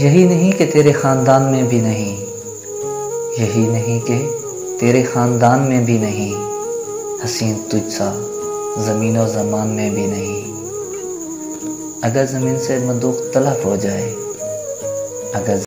यही नहीं कि तेरे ख़ानदान में भी नहीं, यही नहीं कि तेरे ख़ानदान में भी नहीं, हसीन तुझसा ज़मीन और ज़मान में भी नहीं। अगर ज़मीन से मदूख तलफ हो जाए, अगर